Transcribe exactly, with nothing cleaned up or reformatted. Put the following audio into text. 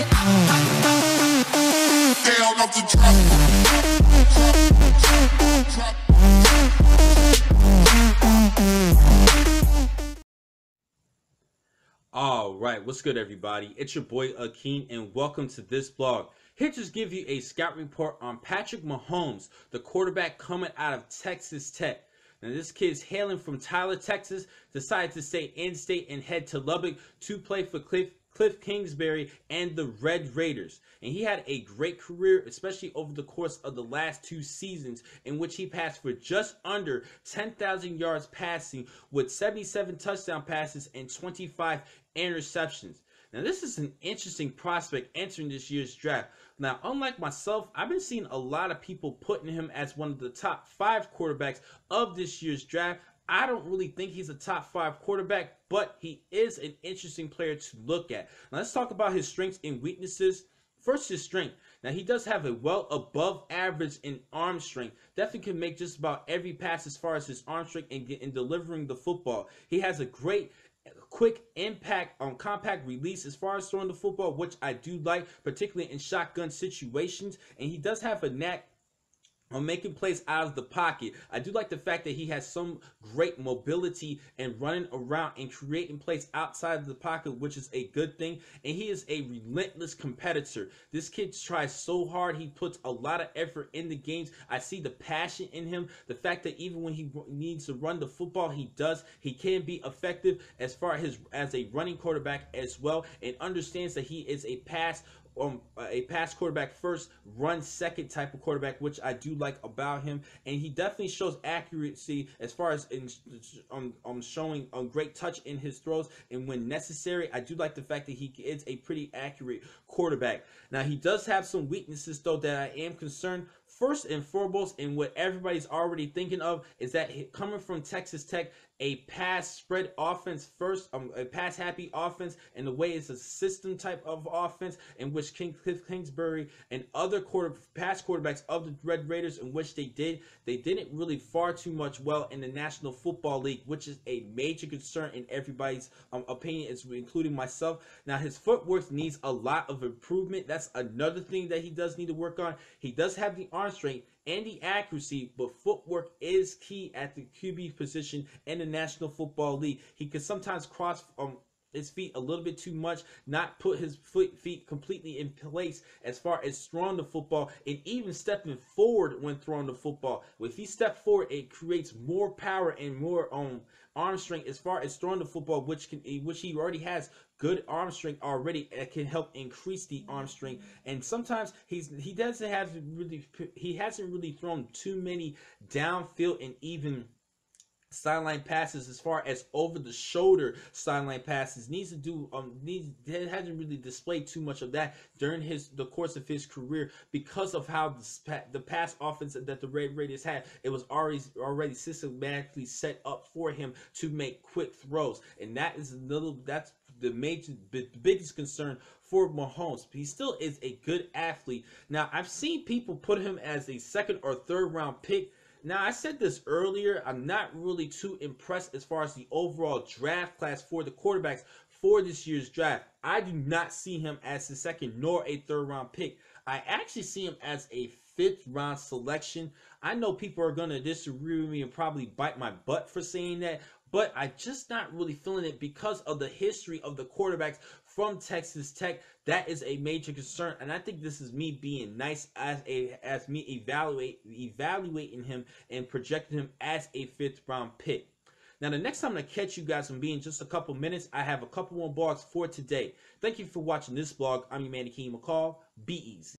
Down off the drop. All right, what's good, everybody? It's your boy Akeem, and welcome to this blog. Here to give you a scout report on Patrick Mahomes, the quarterback coming out of Texas Tech. Now, this kid's hailing from Tyler, Texas, decided to stay in-state and head to Lubbock to play for Kliff, Kliff Kingsbury and the Red Raiders. And he had a great career, especially over the course of the last two seasons, in which he passed for just under ten thousand yards passing with seventy-seven touchdown passes and twenty-five interceptions. Now, this is an interesting prospect entering this year's draft. Now, unlike myself, I've been seeing a lot of people putting him as one of the top five quarterbacks of this year's draft. I don't really think he's a top five quarterback, but he is an interesting player to look at. Now, let's talk about his strengths and weaknesses. First, his strength. Now, he does have a well above average in arm strength. Definitely can make just about every pass as far as his arm strength and get in delivering the football. He has a great quick impact on compact release as far as throwing the football, which I do like, particularly in shotgun situations. And he does have a knack on making plays out of the pocket. I do like the fact that he has some great mobility and running around and creating plays outside of the pocket, which is a good thing. And he is a relentless competitor. This kid tries so hard. He puts a lot of effort in the games. I see the passion in him. The fact that even when he needs to run the football, he does. He can be effective as far as, as a running quarterback as well, and understands that he is a pass Um, a pass quarterback first, run second type of quarterback, which I do like about him. And he definitely shows accuracy as far as in um, um, showing um, great touch in his throws, and when necessary, I do like the fact that he is a pretty accurate quarterback. Now, he does have some weaknesses, though, that I am concerned. First and foremost, and what everybody's already thinking of, is that coming from Texas Tech, a pass spread offense first, um, a pass happy offense, and the way it's a system type of offense in which King, Kliff Kingsbury and other quarter, pass quarterbacks of the Red Raiders, in which they did, they didn't really far too much well in the National Football League, which is a major concern in everybody's um, opinion, including myself. Now, his footwork needs a lot of improvement. That's another thing that he does need to work on. He does have the arm strength and the accuracy, but footwork is key at the Q B position in the National Football League. He can sometimes cross um, his feet a little bit too much, not put his foot, feet completely in place as far as throwing the football, and even stepping forward when throwing the football. If he steps forward, it creates more power and more um, arm strength as far as throwing the football, which can which he already has. Good arm strength already that can help increase the arm strength. And sometimes he's he doesn't have really he hasn't really thrown too many downfield and even sideline passes as far as over the shoulder sideline passes. Needs to do um needs hasn't really displayed too much of that during his the course of his career, because of how the, the pass offense that the Red Raiders had, it was already already systematically set up for him to make quick throws. And that is a little that's the major the biggest concern for Mahomes. He still is a good athlete. Now, I've seen people put him as a second or third round pick. Now, I said this earlier, I'm not really too impressed as far as the overall draft class for the quarterbacks for this year's draft. I do not see him as the second nor a third round pick. I actually see him as a fifth round selection. I know people are going to disagree with me and probably bite my butt for saying that, but I'm just not really feeling it because of the history of the quarterbacks from Texas Tech. That is a major concern, and I think this is me being nice as a as me evaluate evaluating him and projecting him as a fifth round pick. Now, the next time I catch you guys from being just a couple minutes, I have a couple more blogs for today. Thank you for watching this blog. I'm your man, Akeem McCall. Be easy.